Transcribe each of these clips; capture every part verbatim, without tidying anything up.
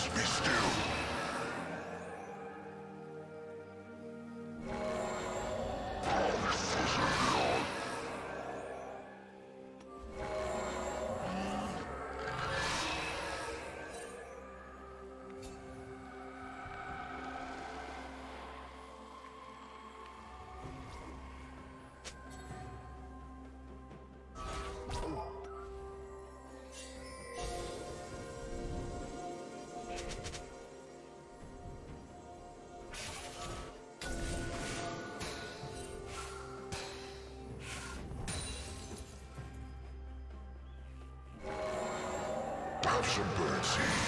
Perhaps be still. Some birdseed.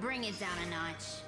Bring it down a notch.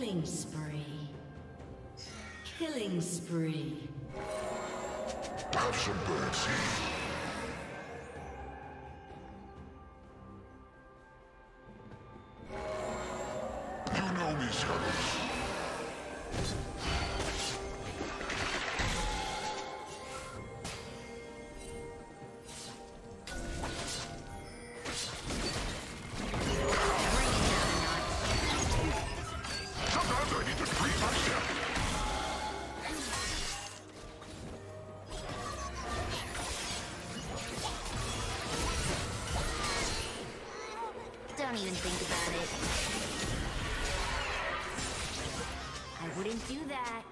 Killing spree. Killing spree. Have some birdseed. Don't even think about it. I wouldn't do that.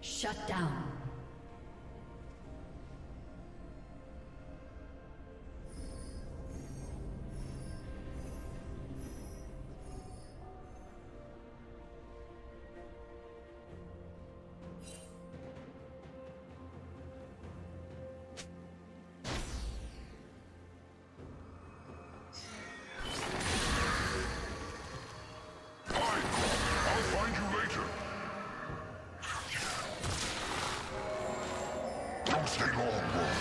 Shut down. Stay long, boys.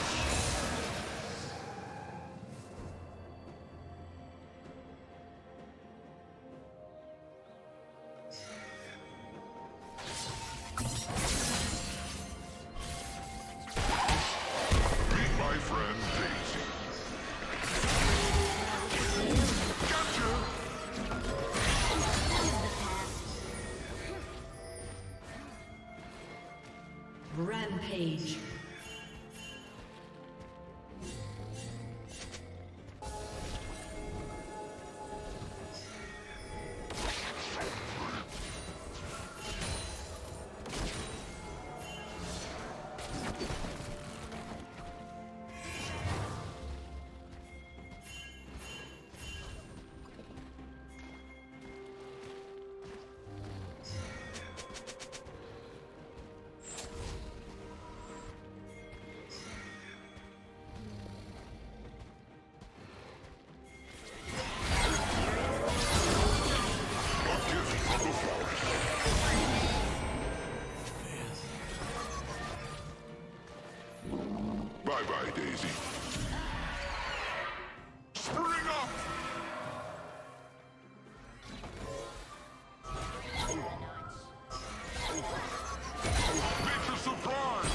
Rampage. Bye-bye, Daisy. Spring up! Nature's surprise!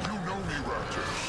You know me, Raptors.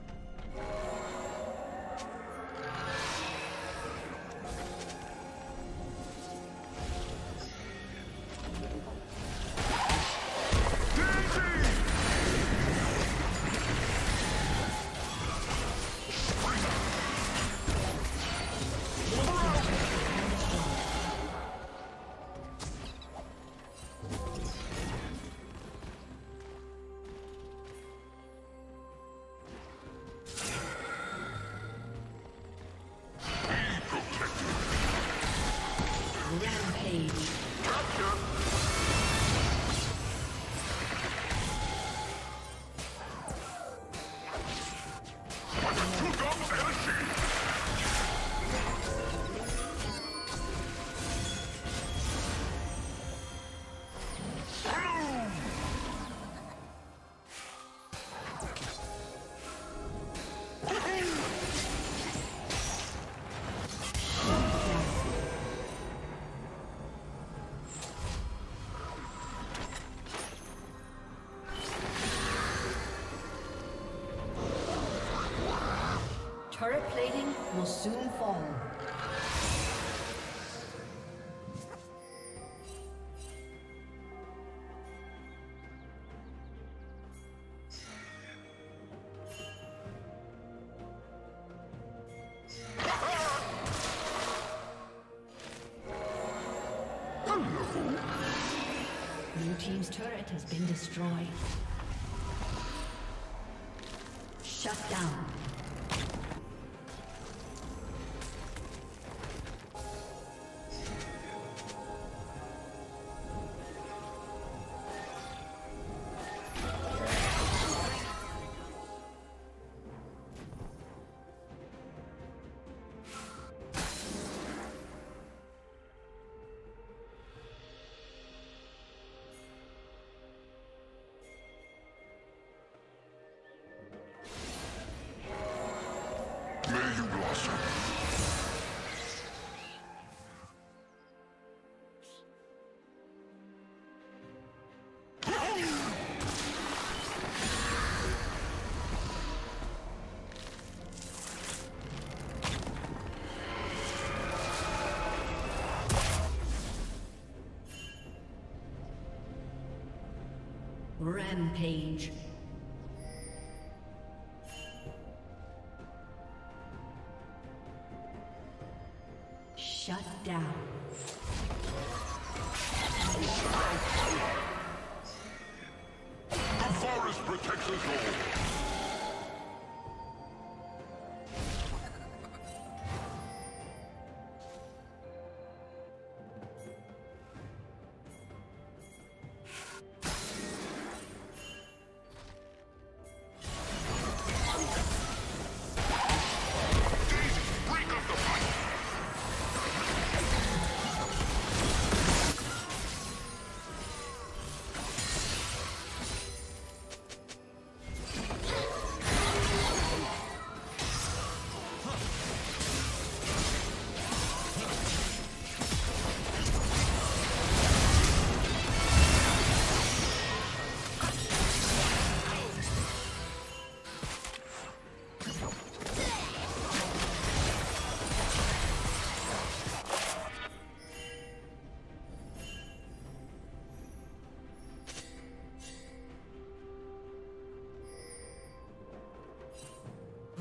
will soon fall. Blue team's turret has been destroyed. Shut down. Rampage. Shut down. The forest protects us all.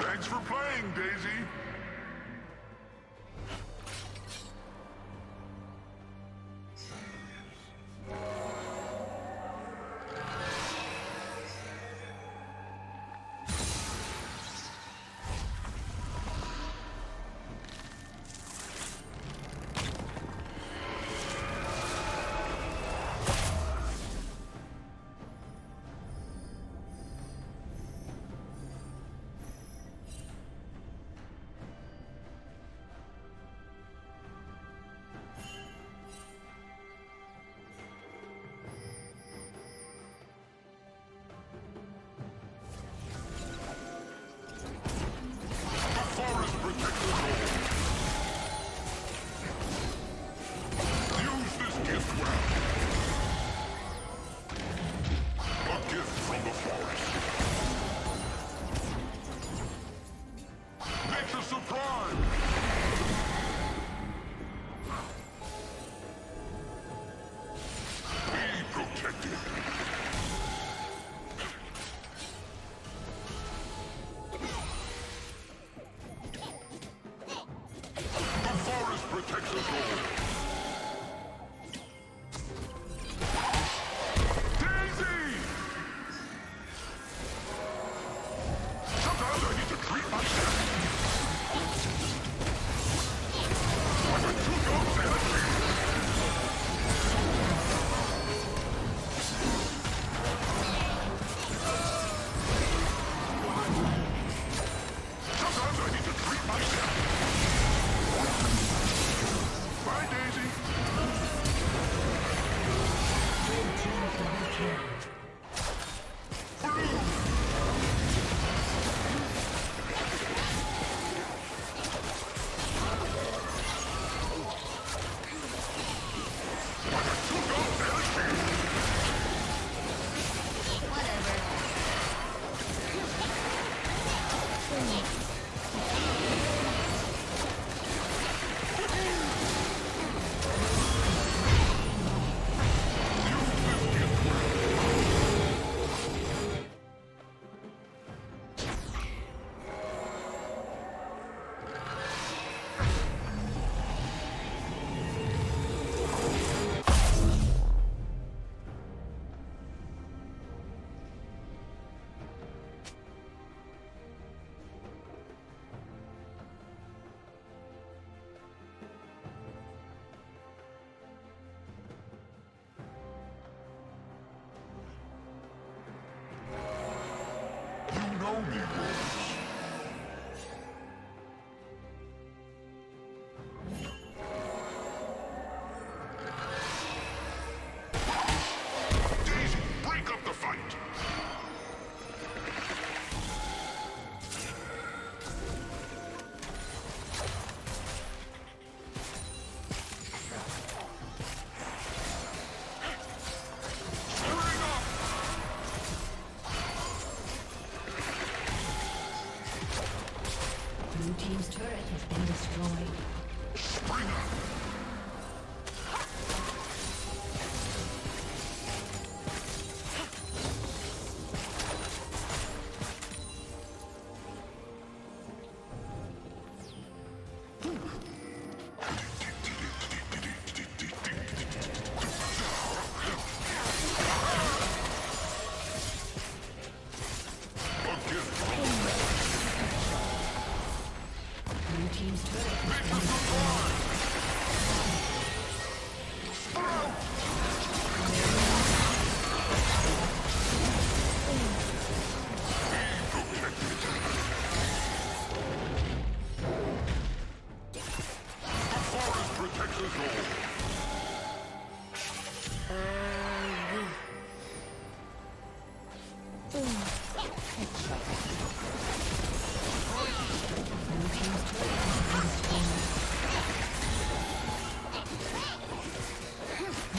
Thanks for playing, Daisy! surprise!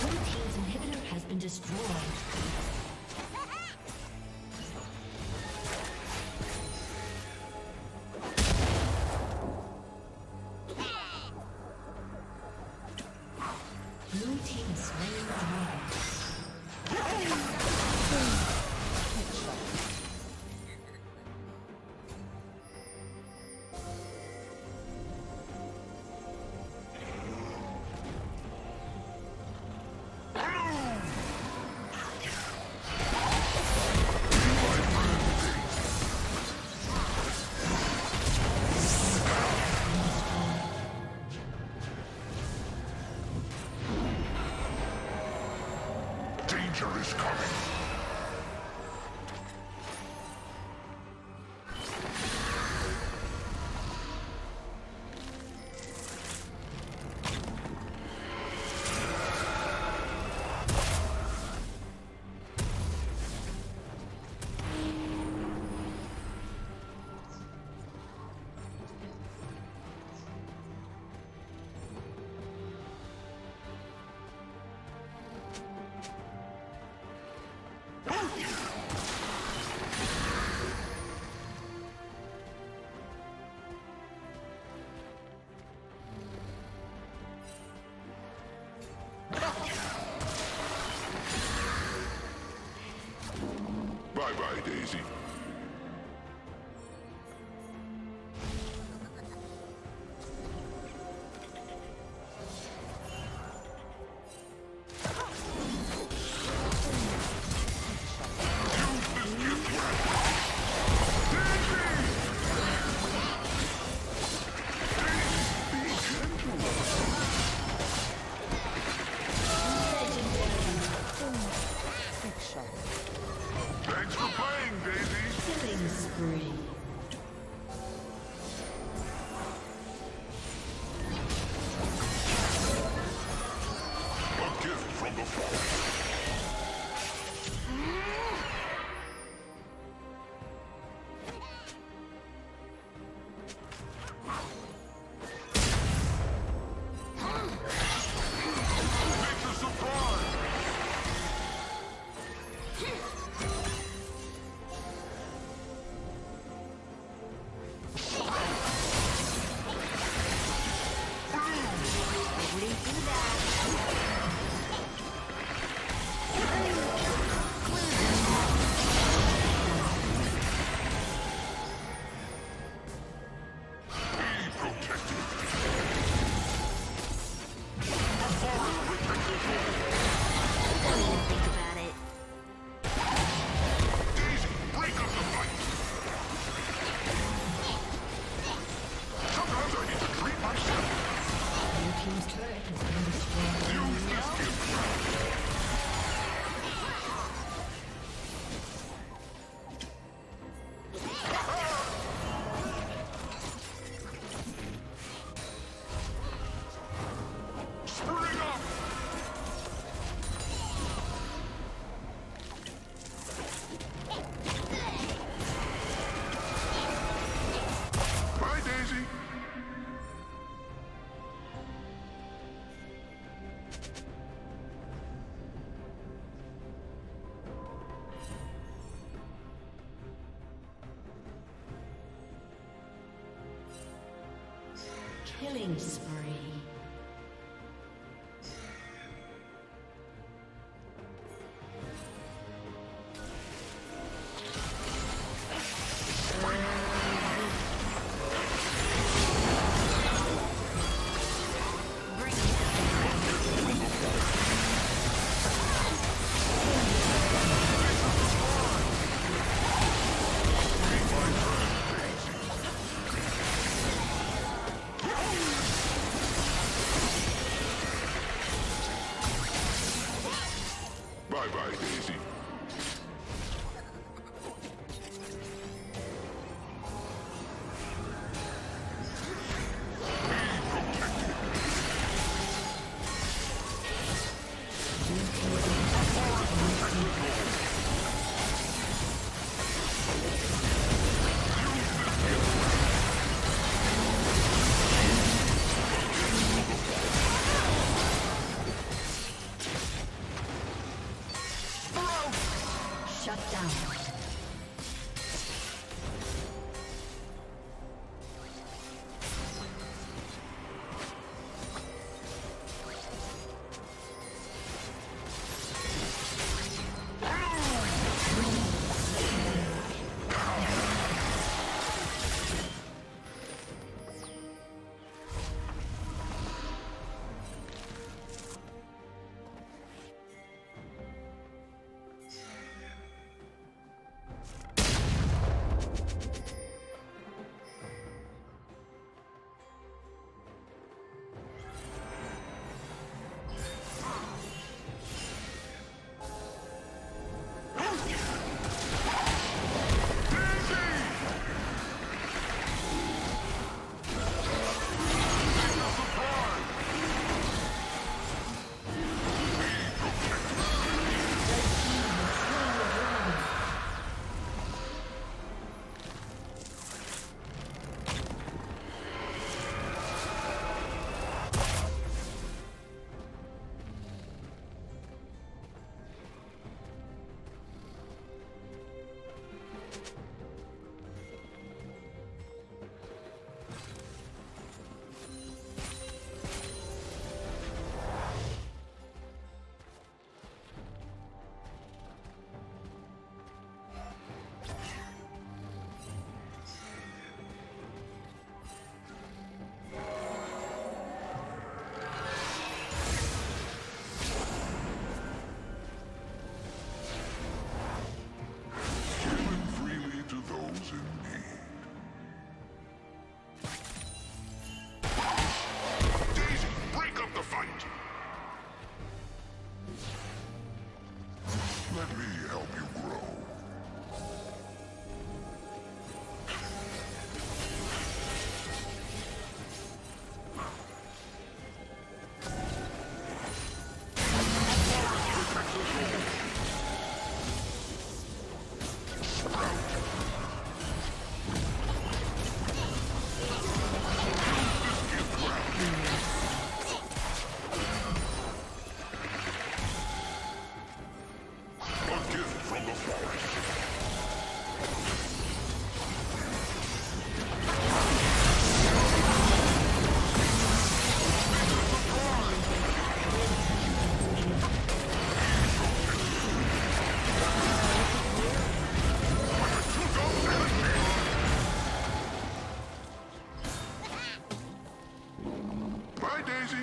What? easy. Killing spree. easy.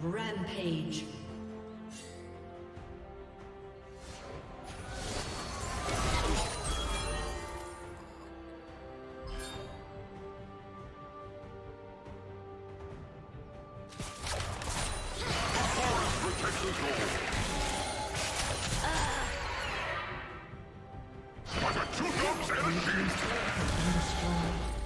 Rampage. By the two dogs and a